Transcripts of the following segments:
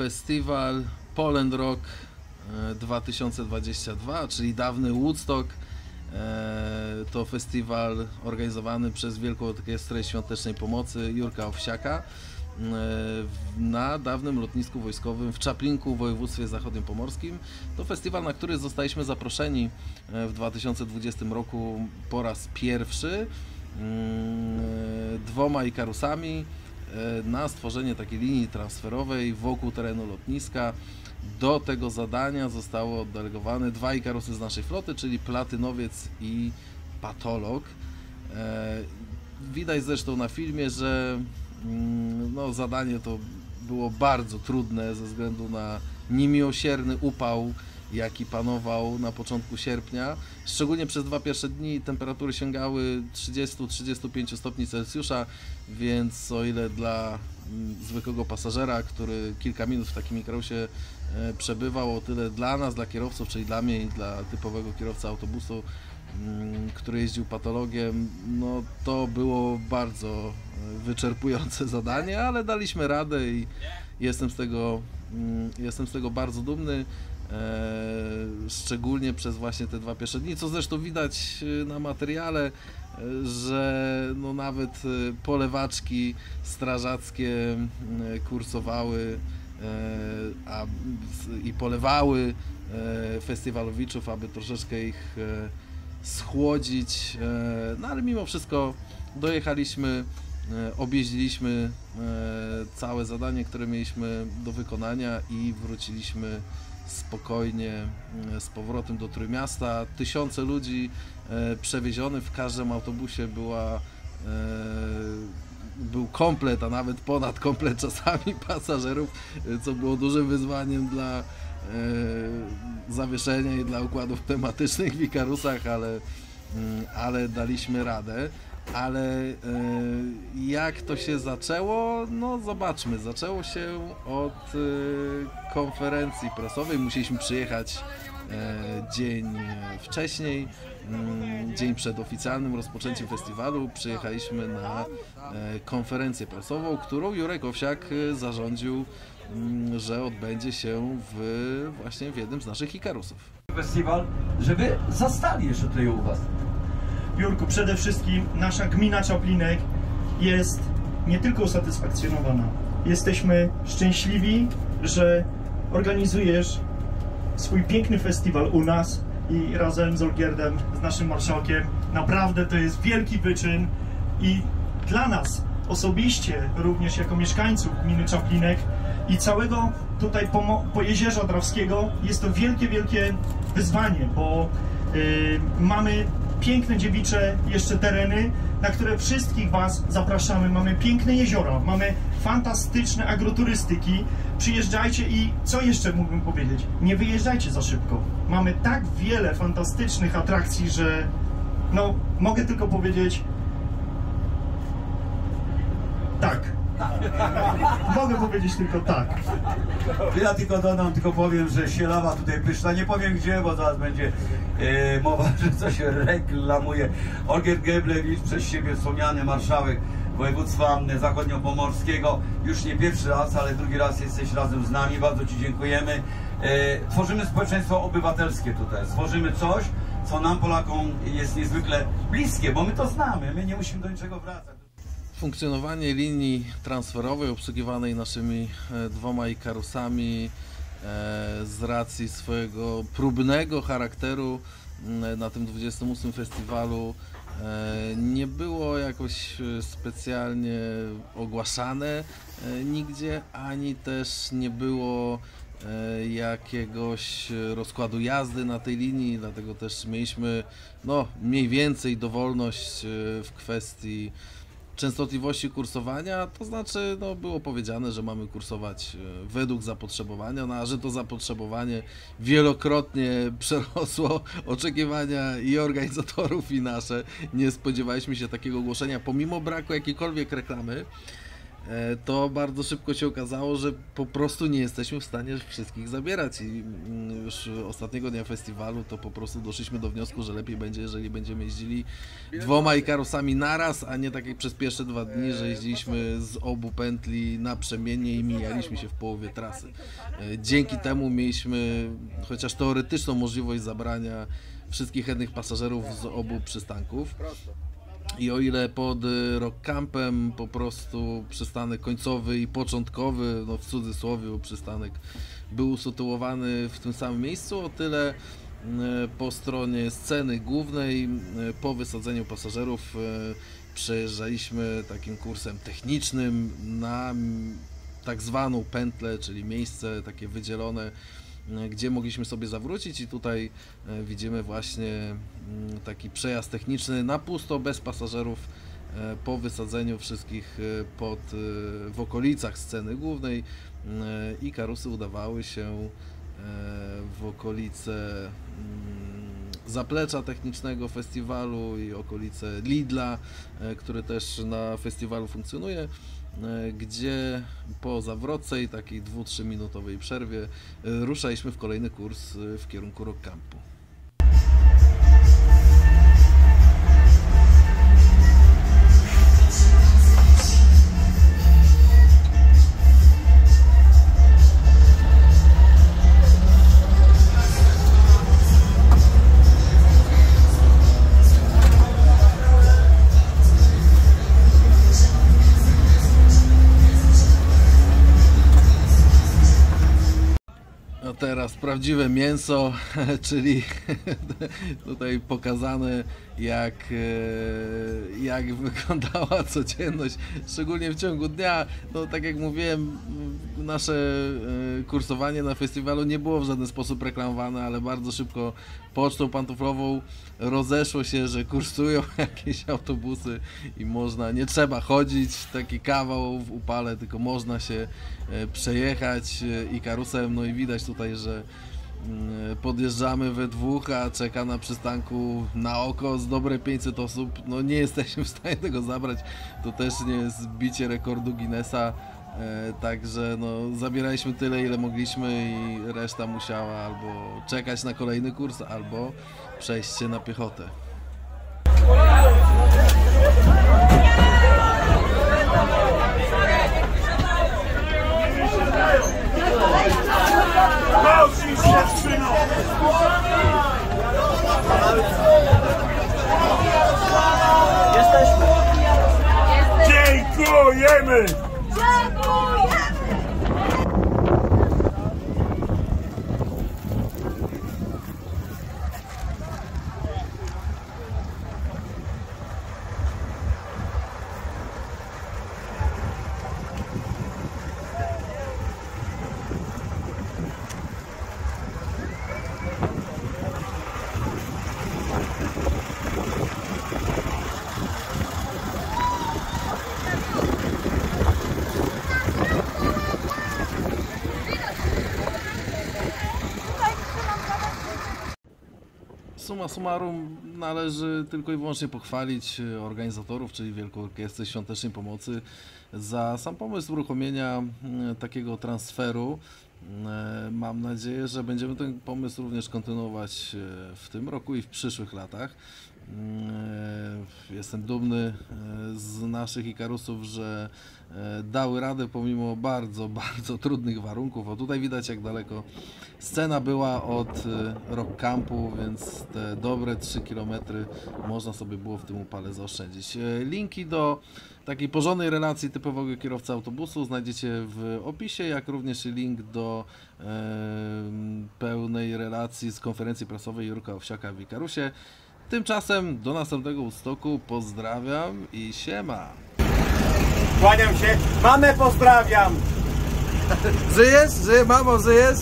Festiwal Pol'and'Rock 2022, czyli dawny Woodstock. To festiwal organizowany przez Wielką Orkiestrę Świątecznej Pomocy Jurka Owsiaka na dawnym lotnisku wojskowym w Czaplinku w województwie zachodniopomorskim. To festiwal, na który zostaliśmy zaproszeni w 2020 roku po raz pierwszy dwoma Ikarusami na stworzenie takiej linii transferowej wokół terenu lotniska. Do tego zadania zostały oddelegowane dwa Ikarusy z naszej floty, czyli Platynowiec i Patolog. Widać zresztą na filmie, że no, zadanie to było bardzo trudne ze względu na niemiłosierny upał, jaki panował na początku sierpnia. Szczególnie przez dwa pierwsze dni temperatury sięgały 30-35 stopni Celsjusza, więc o ile dla zwykłego pasażera, który kilka minut w takim Ikarusie przebywał, o tyle dla nas, dla kierowców, czyli dla mnie i dla typowego kierowcy autobusu, który jeździł Patologiem, no to było bardzo wyczerpujące zadanie, ale daliśmy radę i jestem z tego bardzo dumny. Szczególnie przez właśnie te dwa pierwsze dni, co zresztą widać na materiale, że no nawet polewaczki strażackie kursowały i polewały festiwalowiczów, aby troszeczkę ich schłodzić, no ale mimo wszystko dojechaliśmy, objeździliśmy całe zadanie, które mieliśmy do wykonania i wróciliśmy spokojnie z powrotem do Trójmiasta. Tysiące ludzi przewiezionych, w każdym autobusie był komplet, a nawet ponad komplet czasami pasażerów, co było dużym wyzwaniem dla zawieszenia i dla układów tematycznych w Ikarusach, ale daliśmy radę. Ale jak to się zaczęło? No zobaczmy, zaczęło się od konferencji prasowej. Musieliśmy przyjechać dzień wcześniej, dzień przed oficjalnym rozpoczęciem festiwalu. Przyjechaliśmy na konferencję prasową, którą Jurek Owsiak zarządził, że odbędzie się właśnie w jednym z naszych Ikarusów. Festiwal, żeby zastali jeszcze tutaj u was. Jurku, przede wszystkim nasza gmina Czaplinek jest nie tylko usatysfakcjonowana. Jesteśmy szczęśliwi, że organizujesz swój piękny festiwal u nas i razem z Olgierdem, z naszym marszałkiem. Naprawdę to jest wielki wyczyn i dla nas osobiście, również jako mieszkańców gminy Czaplinek i całego tutaj Pojezierza Drawskiego, jest to wielkie, wielkie wyzwanie, bo mamy piękne dziewicze jeszcze tereny, na które wszystkich was zapraszamy. Mamy piękne jeziora, mamy fantastyczne agroturystyki. Przyjeżdżajcie i co jeszcze mógłbym powiedzieć? Nie wyjeżdżajcie za szybko. Mamy tak wiele fantastycznych atrakcji, że no mogę tylko powiedzieć tak. Mogę powiedzieć tylko tak. Ja tylko dodam, tylko powiem, że sielawa tutaj pyszna. Nie powiem gdzie, bo zaraz będzie mowa, że coś reklamuje. Olgierd Geblewicz, przez siebie wspomniany marszałek województwa zachodniopomorskiego. Już nie pierwszy raz, ale drugi raz jesteś razem z nami. Bardzo ci dziękujemy. Tworzymy społeczeństwo obywatelskie tutaj. Tworzymy coś, co nam Polakom jest niezwykle bliskie, bo my to znamy. My nie musimy do niczego wracać. Funkcjonowanie linii transferowej obsługiwanej naszymi dwoma Ikarusami z racji swojego próbnego charakteru na tym 28. festiwalu nie było jakoś specjalnie ogłaszane nigdzie, ani też nie było jakiegoś rozkładu jazdy na tej linii, dlatego też mieliśmy no, mniej więcej dowolność w kwestii częstotliwości kursowania, to znaczy no, było powiedziane, że mamy kursować według zapotrzebowania, no, a że to zapotrzebowanie wielokrotnie przerosło oczekiwania i organizatorów i nasze. Nie spodziewaliśmy się takiego ogłoszenia, pomimo braku jakiejkolwiek reklamy. to bardzo szybko się okazało, że po prostu nie jesteśmy w stanie wszystkich zabierać i już ostatniego dnia festiwalu to po prostu doszliśmy do wniosku, że lepiej będzie, jeżeli będziemy jeździli dwoma Ikarusami naraz, a nie tak jak przez pierwsze 2 dni, że jeździliśmy z obu pętli naprzemiennie i mijaliśmy się w połowie trasy. Dzięki temu mieliśmy chociaż teoretyczną możliwość zabrania wszystkich chętnych pasażerów z obu przystanków. I o ile pod Rock Campem po prostu przystanek końcowy i początkowy, no w cudzysłowie przystanek, był usytuowany w tym samym miejscu, o tyle po stronie sceny głównej po wysadzeniu pasażerów przejeżdżaliśmy takim kursem technicznym na tak zwaną pętlę, czyli miejsce takie wydzielone, gdzie mogliśmy sobie zawrócić i tutaj widzimy właśnie taki przejazd techniczny na pusto, bez pasażerów po wysadzeniu wszystkich w okolicach sceny głównej. Ikarusy udawały się w okolice zaplecza technicznego festiwalu i okolice Lidla, który też na festiwalu funkcjonuje, gdzie po zawrotce i takiej 2-3 minutowej przerwie ruszaliśmy w kolejny kurs w kierunku Rock Campu. Teraz prawdziwe mięso, czyli tutaj pokazane jak wyglądała codzienność, szczególnie w ciągu dnia. No tak jak mówiłem, nasze kursowanie na festiwalu nie było w żaden sposób reklamowane, ale bardzo szybko pocztą pantoflową rozeszło się, że kursują jakieś autobusy i można, nie trzeba chodzić taki kawał w upale, tylko można się przejechać Ikarusem. No i widać tutaj, że podjeżdżamy we dwóch, a czeka na przystanku na oko z dobre 500 osób. No nie jesteśmy w stanie tego zabrać, to też nie jest bicie rekordu Guinnessa. Także no, zabieraliśmy tyle, ile mogliśmy i reszta musiała albo czekać na kolejny kurs, albo przejść się na piechotę. Jesteśmy! Dziękujemy! Summa summarum należy tylko i wyłącznie pochwalić organizatorów, czyli Wielką Orkiestrę Świątecznej Pomocy za sam pomysł uruchomienia takiego transferu. Mam nadzieję, że będziemy ten pomysł również kontynuować w tym roku i w przyszłych latach. Jestem dumny z naszych Ikarusów, że dały radę pomimo bardzo, bardzo trudnych warunków. O, tutaj widać, jak daleko scena była od Rock Campu, więc te dobre 3 km można sobie było w tym upale zaoszczędzić. Linki do takiej porządnej relacji typowego kierowcy autobusu znajdziecie w opisie, jak również link do pełnej relacji z konferencji prasowej Jurka Owsiaka w Ikarusie. Tymczasem do następnego Woodstocku, pozdrawiam i siema! Kłaniam się, mamę pozdrawiam! Żyjesz? Mamo, żyjesz?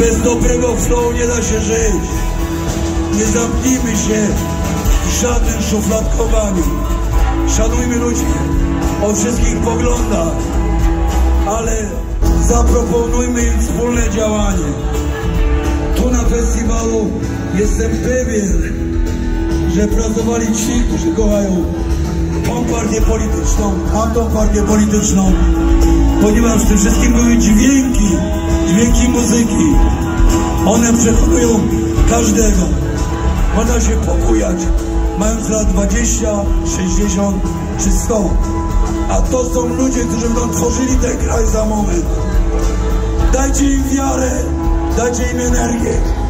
Bez dobrego flow nie da się żyć. Nie zamknijmy się w żadnym szufladkowaniu. Szanujmy ludzi o wszystkich poglądach, ale zaproponujmy im wspólne działanie. Tu na festiwalu jestem pewien, że pracowali ci, którzy kochają tą partię polityczną, tamtą partię polityczną, ponieważ w tym wszystkim były dźwięki muzyki. One przekonują każdego. Można się pobujać, mając lat 20, 60 czy 100. A to są ludzie, którzy będą tworzyli ten kraj za moment. Dajcie im wiarę, dajcie im energię.